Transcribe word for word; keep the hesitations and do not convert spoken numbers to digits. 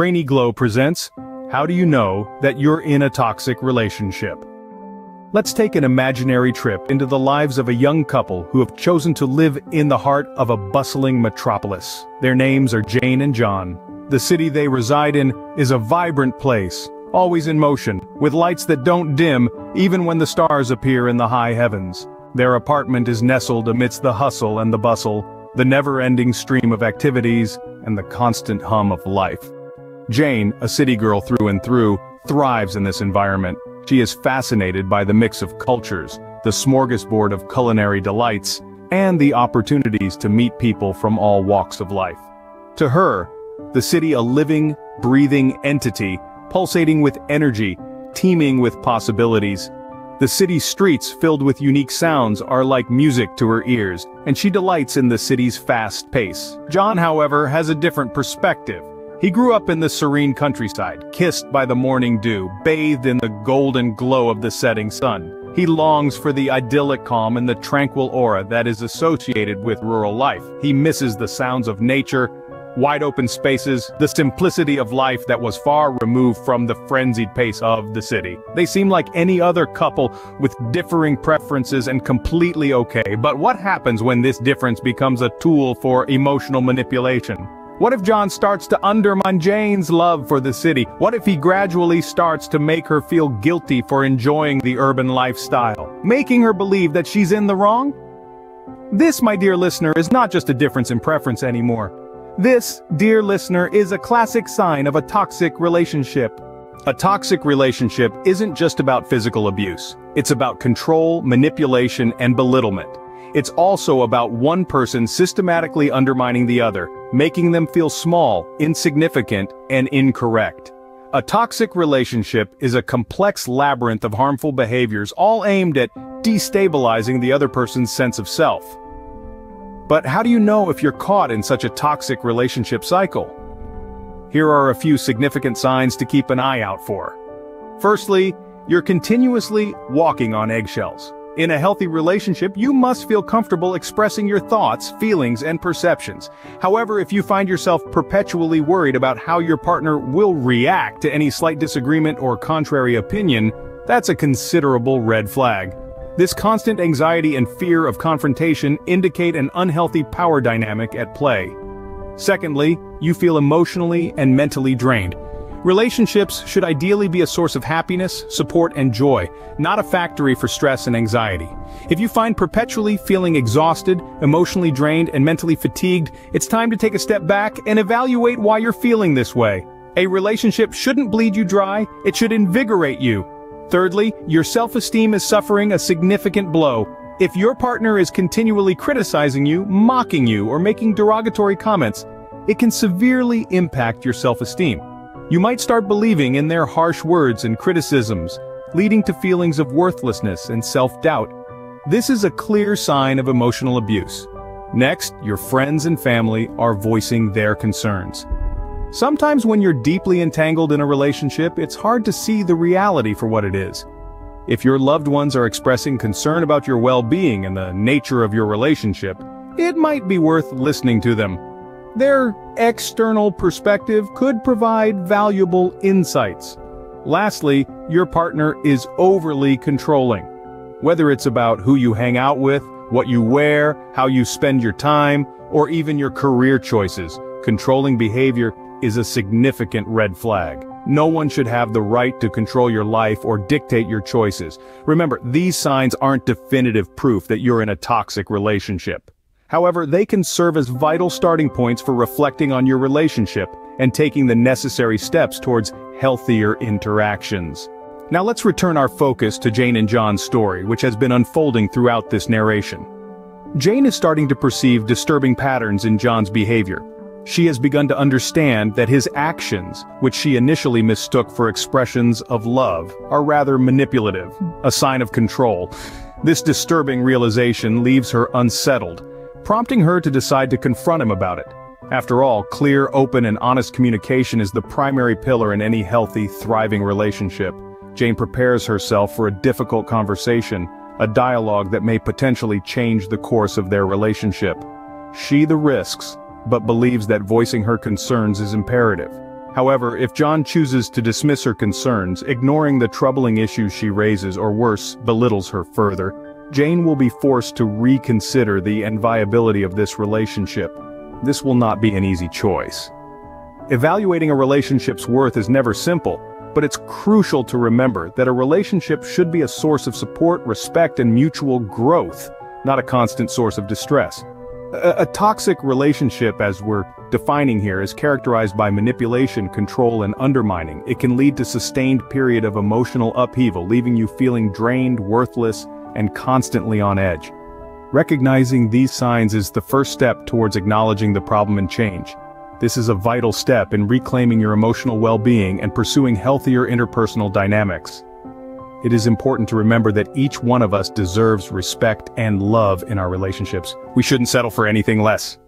Brainy Glow presents, How Do You Know That You're in a Toxic Relationship? Let's take an imaginary trip into the lives of a young couple who have chosen to live in the heart of a bustling metropolis. Their names are Jane and John. The city they reside in is a vibrant place, always in motion, with lights that don't dim even when the stars appear in the high heavens. Their apartment is nestled amidst the hustle and the bustle, the never-ending stream of activities, and the constant hum of life. Jane, a city girl through and through, thrives in this environment. She is fascinated by the mix of cultures, the smorgasbord of culinary delights, and the opportunities to meet people from all walks of life. To her, the city a living, breathing entity, pulsating with energy, teeming with possibilities. The city's streets, filled with unique sounds, are like music to her ears, and she delights in the city's fast pace. John, however, has a different perspective. He grew up in the serene countryside, kissed by the morning dew, bathed in the golden glow of the setting sun. He longs for the idyllic calm and the tranquil aura that is associated with rural life. He misses the sounds of nature, wide open spaces, the simplicity of life that was far removed from the frenzied pace of the city. They seem like any other couple, with differing preferences and completely okay. But what happens when this difference becomes a tool for emotional manipulation? What if John starts to undermine Jane's love for the city? What if he gradually starts to make her feel guilty for enjoying the urban lifestyle, making her believe that she's in the wrong? This, my dear listener, is not just a difference in preference anymore. This, dear listener, is a classic sign of a toxic relationship. A toxic relationship isn't just about physical abuse. It's about control, manipulation, and belittlement. It's also about one person systematically undermining the other, making them feel small, insignificant, and incorrect. A toxic relationship is a complex labyrinth of harmful behaviors, all aimed at destabilizing the other person's sense of self. But how do you know if you're caught in such a toxic relationship cycle? Here are a few significant signs to keep an eye out for. Firstly, you're continuously walking on eggshells. In a healthy relationship, you must feel comfortable expressing your thoughts, feelings, and perceptions. However, if you find yourself perpetually worried about how your partner will react to any slight disagreement or contrary opinion, that's a considerable red flag. This constant anxiety and fear of confrontation indicate an unhealthy power dynamic at play. Secondly, you feel emotionally and mentally drained. Relationships should ideally be a source of happiness, support, and joy, not a factory for stress and anxiety. If you find perpetually feeling exhausted, emotionally drained, and mentally fatigued, it's time to take a step back and evaluate why you're feeling this way. A relationship shouldn't bleed you dry, it should invigorate you. Thirdly, your self-esteem is suffering a significant blow. If your partner is continually criticizing you, mocking you, or making derogatory comments, it can severely impact your self-esteem. You might start believing in their harsh words and criticisms, leading to feelings of worthlessness and self-doubt. This is a clear sign of emotional abuse. Next, your friends and family are voicing their concerns. Sometimes when you're deeply entangled in a relationship, it's hard to see the reality for what it is. If your loved ones are expressing concern about your well-being and the nature of your relationship, it might be worth listening to them. Their external perspective could provide valuable insights. Lastly, your partner is overly controlling. Whether it's about who you hang out with, what you wear, how you spend your time, or even your career choices, controlling behavior is a significant red flag. No one should have the right to control your life or dictate your choices. Remember, these signs aren't definitive proof that you're in a toxic relationship. However, they can serve as vital starting points for reflecting on your relationship and taking the necessary steps towards healthier interactions. Now let's return our focus to Jane and John's story, which has been unfolding throughout this narration. Jane is starting to perceive disturbing patterns in John's behavior. She has begun to understand that his actions, which she initially mistook for expressions of love, are rather manipulative, a sign of control. This disturbing realization leaves her unsettled, prompting her to decide to confront him about it. After all, clear, open, and honest communication is the primary pillar in any healthy, thriving relationship. Jane prepares herself for a difficult conversation, a dialogue that may potentially change the course of their relationship. She the risks, but believes that voicing her concerns is imperative. However, if John chooses to dismiss her concerns, ignoring the troubling issues she raises or worse, belittles her further, Jane will be forced to reconsider the viability of this relationship. This will not be an easy choice. Evaluating a relationship's worth is never simple, but it's crucial to remember that a relationship should be a source of support, respect, and mutual growth, not a constant source of distress. A, a toxic relationship, as we're defining here, is characterized by manipulation, control, and undermining. It can lead to a sustained period of emotional upheaval, leaving you feeling drained, worthless, and constantly on edge. Recognizing these signs is the first step towards acknowledging the problem and change. This is a vital step in reclaiming your emotional well-being and pursuing healthier interpersonal dynamics. It is important to remember that each one of us deserves respect and love in our relationships. We shouldn't settle for anything less.